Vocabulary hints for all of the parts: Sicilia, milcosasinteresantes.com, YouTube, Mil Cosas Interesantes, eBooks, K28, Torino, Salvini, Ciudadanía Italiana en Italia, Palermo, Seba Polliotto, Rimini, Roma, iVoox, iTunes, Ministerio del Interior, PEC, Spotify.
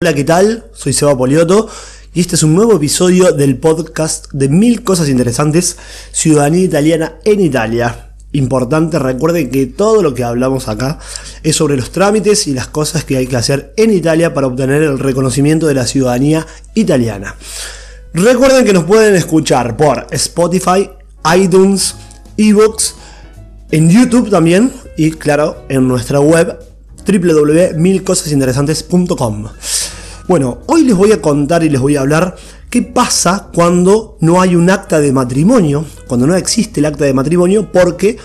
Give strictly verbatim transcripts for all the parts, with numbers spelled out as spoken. Hola, ¿qué tal? Soy Seba Polliotto y este es un nuevo episodio del podcast de Mil Cosas Interesantes, Ciudadanía Italiana en Italia. Importante, recuerden que todo lo que hablamos acá es sobre los trámites y las cosas que hay que hacer en Italia para obtener el reconocimiento de la ciudadanía italiana. Recuerden que nos pueden escuchar por Spotify, iTunes, eBooks, en YouTube también y claro, en nuestra web doble u doble u doble u punto mil cosas interesantes punto com. Bueno, hoy les voy a contar y les voy a hablar qué pasa cuando no hay un acta de matrimonio, cuando no existe el acta de matrimonio porque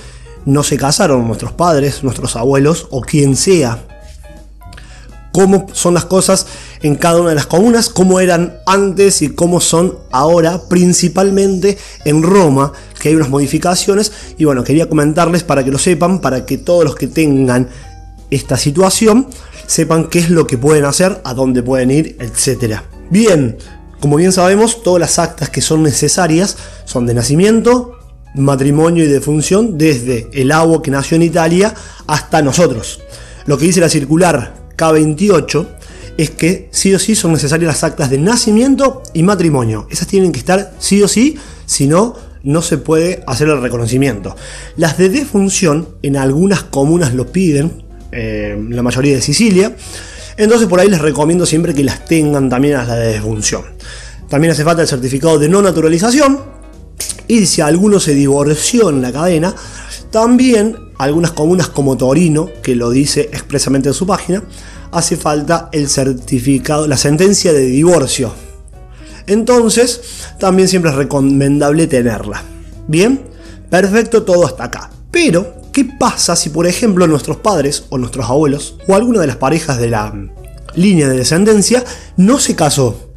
no se casaron nuestros padres, nuestros abuelos o quien sea. Cómo son las cosas en cada una de las comunas, cómo eran antes y cómo son ahora, principalmente en Roma, que hay unas modificaciones. Y bueno, quería comentarles para que lo sepan, para que todos los que tengan esta situación sepan qué es lo que pueden hacer, a dónde pueden ir, etcétera. Bien, como bien sabemos, todas las actas que son necesarias son de nacimiento, matrimonio y defunción, desde el abuelo que nació en Italia hasta nosotros. Lo que dice la circular K veintiocho es que sí o sí son necesarias las actas de nacimiento y matrimonio. Esas tienen que estar sí o sí, si no, no se puede hacer el reconocimiento. Las de defunción en algunas comunas lo piden, Eh, la mayoría de Sicilia, entonces por ahí les recomiendo siempre que las tengan también a la de defunción. También hace falta el certificado de no naturalización y si alguno se divorció en la cadena, también algunas comunas como Torino, que lo dice expresamente en su página, hace falta el certificado, la sentencia de divorcio. Entonces también siempre es recomendable tenerla. Bien, perfecto, todo hasta acá. Pero ¿qué pasa si, por ejemplo, nuestros padres o nuestros abuelos o alguna de las parejas de la línea de descendencia no se casó?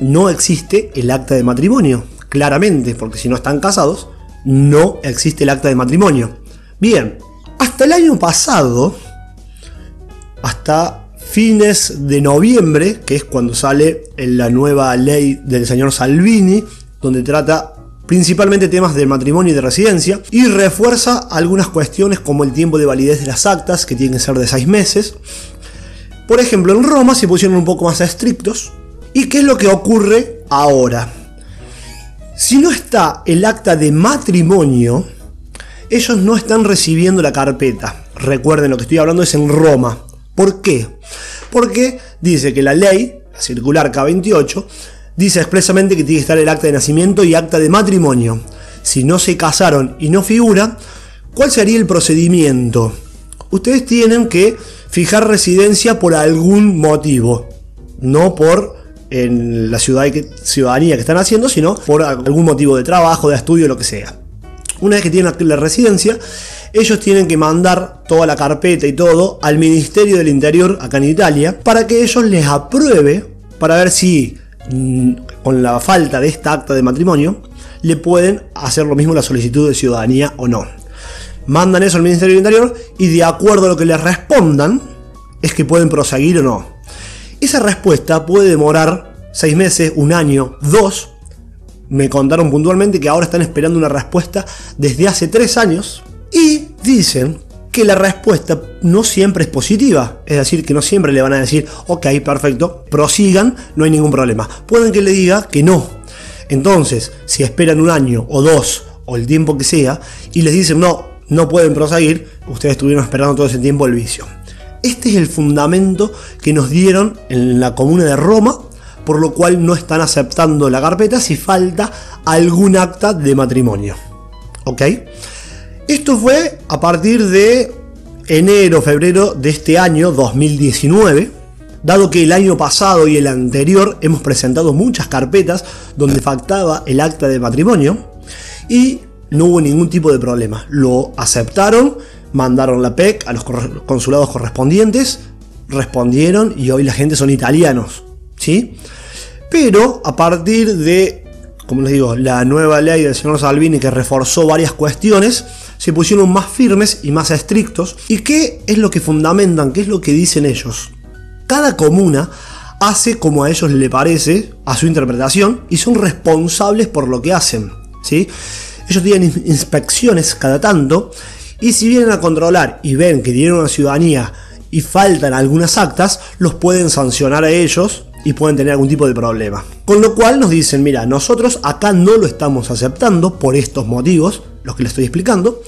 No existe el acta de matrimonio, claramente, porque si no están casados, no existe el acta de matrimonio. Bien, hasta el año pasado, hasta fines de noviembre, que es cuando sale la nueva ley del señor Salvini, donde trata principalmente temas de matrimonio y de residencia, y refuerza algunas cuestiones como el tiempo de validez de las actas, que tienen que ser de seis meses. Por ejemplo, en Roma se pusieron un poco más estrictos. ¿Y qué es lo que ocurre ahora? Si no está el acta de matrimonio, ellos no están recibiendo la carpeta. Recuerden, lo que estoy hablando es en Roma. ¿Por qué? Porque dice que la ley, la circular K veintiocho, dice expresamente que tiene que estar el acta de nacimiento y acta de matrimonio. Si no se casaron y no figura, ¿cuál sería el procedimiento? Ustedes tienen que fijar residencia por algún motivo. No por en la ciudad que, ciudadanía que están haciendo, sino por algún motivo de trabajo, de estudio, lo que sea. Una vez que tienen la residencia, ellos tienen que mandar toda la carpeta y todo al Ministerio del Interior, acá en Italia, para que ellos les apruebe, para ver si con la falta de esta acta de matrimonio le pueden hacer lo mismo la solicitud de ciudadanía o no. Mandan eso al Ministerio del Interior y de acuerdo a lo que les respondan es que pueden proseguir o no. Esa respuesta puede demorar seis meses, un año, dos. Me contaron puntualmente que ahora están esperando una respuesta desde hace tres años y dicen que la respuesta no siempre es positiva, es decir, que no siempre le van a decir, ok, perfecto, prosigan, no hay ningún problema. Pueden que le diga que no. Entonces, si esperan un año o dos, o el tiempo que sea, y les dicen no, no pueden proseguir, ustedes estuvieron esperando todo ese tiempo el vicio. Este es el fundamento que nos dieron en la comuna de Roma, por lo cual no están aceptando la carpeta si falta algún acta de matrimonio. ¿Ok? Esto fue a partir de enero, febrero de este año dos mil diecinueve, dado que el año pasado y el anterior hemos presentado muchas carpetas donde faltaba el acta de matrimonio y no hubo ningún tipo de problema. Lo aceptaron, mandaron la P E C a los consulados correspondientes, respondieron y hoy la gente son italianos, ¿sí? Pero a partir de, como les digo, la nueva ley del señor Salvini que reforzó varias cuestiones, se pusieron más firmes y más estrictos. ¿Y qué es lo que fundamentan? ¿Qué es lo que dicen ellos? Cada comuna hace como a ellos le parece, a su interpretación, y son responsables por lo que hacen, ¿sí? Ellos tienen inspecciones cada tanto, y si vienen a controlar y ven que tienen una ciudadanía y faltan algunas actas, los pueden sancionar a ellos y pueden tener algún tipo de problema. Con lo cual nos dicen, mira, nosotros acá no lo estamos aceptando por estos motivos, los que les estoy explicando,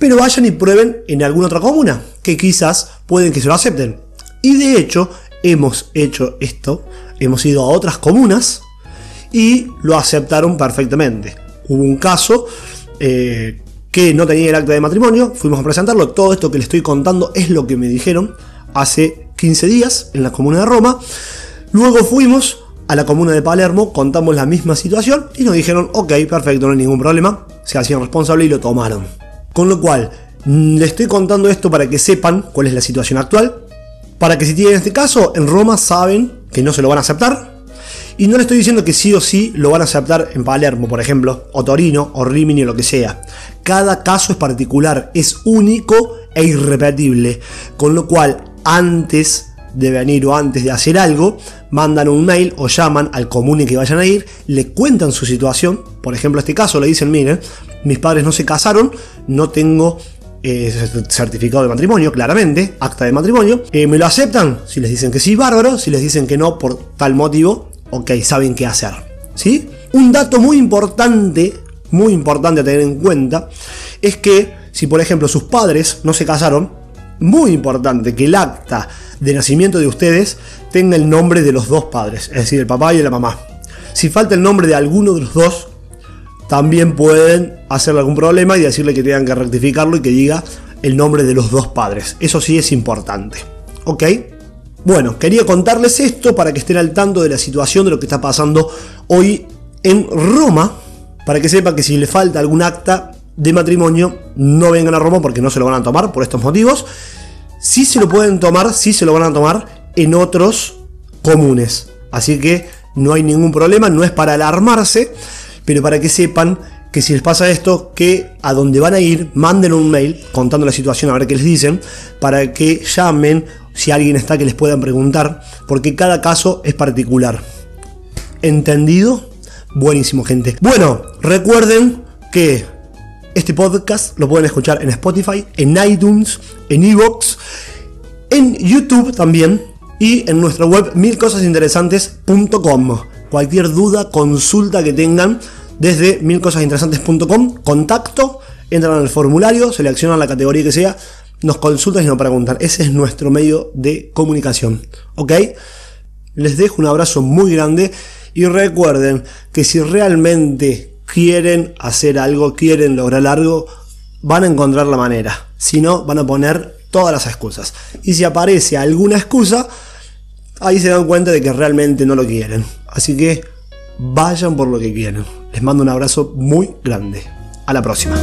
pero vayan y prueben en alguna otra comuna, que quizás pueden que se lo acepten. Y de hecho, hemos hecho esto, hemos ido a otras comunas y lo aceptaron perfectamente. Hubo un caso eh, que no tenía el acta de matrimonio, fuimos a presentarlo, todo esto que le estoy contando es lo que me dijeron hace quince días en la comuna de Roma. Luego fuimos a la comuna de Palermo, contamos la misma situación y nos dijeron, ok, perfecto, no hay ningún problema, se hacían responsable y lo tomaron. Con lo cual, le estoy contando esto para que sepan cuál es la situación actual, para que si tienen este caso, en Roma saben que no se lo van a aceptar, y no le estoy diciendo que sí o sí lo van a aceptar en Palermo, por ejemplo, o Torino, o Rimini, o lo que sea. Cada caso es particular, es único e irrepetible, con lo cual, antes de venir o antes de hacer algo, mandan un mail o llaman al comune que vayan a ir, le cuentan su situación. Por ejemplo, este caso le dicen, miren, mis padres no se casaron, no tengo eh, certificado de matrimonio, claramente, acta de matrimonio, eh, ¿me lo aceptan? Si les dicen que sí, bárbaro, si les dicen que no por tal motivo, ok, saben qué hacer, ¿sí? Un dato muy importante, muy importante a tener en cuenta, es que si por ejemplo sus padres no se casaron, muy importante que el acta de nacimiento de ustedes tenga el nombre de los dos padres, es decir, el papá y la mamá. Si falta el nombre de alguno de los dos, también pueden hacerle algún problema y decirle que tengan que rectificarlo y que diga el nombre de los dos padres. Eso sí es importante, ¿ok? Bueno, quería contarles esto para que estén al tanto de la situación de lo que está pasando hoy en Roma, para que sepan que si le falta algún acta de matrimonio, no vengan a Roma porque no se lo van a tomar por estos motivos. Sí se lo pueden tomar, sí se lo van a tomar en otros comunes. Así que no hay ningún problema, no es para alarmarse, pero para que sepan que si les pasa esto, que a donde van a ir, manden un mail contando la situación a ver qué les dicen, para que llamen, si alguien está, que les puedan preguntar, porque cada caso es particular. ¿Entendido? Buenísimo, gente. Bueno, recuerden que este podcast lo pueden escuchar en Spotify, en iTunes, en iVoox, en YouTube también y en nuestra web mil cosas interesantes punto com. Cualquier duda, consulta que tengan desde mil cosas interesantes punto com, contacto, entran al formulario, seleccionan la categoría que sea, nos consultan y nos preguntan. Ese es nuestro medio de comunicación, ¿ok? Les dejo un abrazo muy grande y recuerden que si realmente quieren hacer algo, quieren lograr algo, van a encontrar la manera. Si no, van a poner todas las excusas. Y si aparece alguna excusa, ahí se dan cuenta de que realmente no lo quieren. Así que vayan por lo que quieren. Les mando un abrazo muy grande. A la próxima.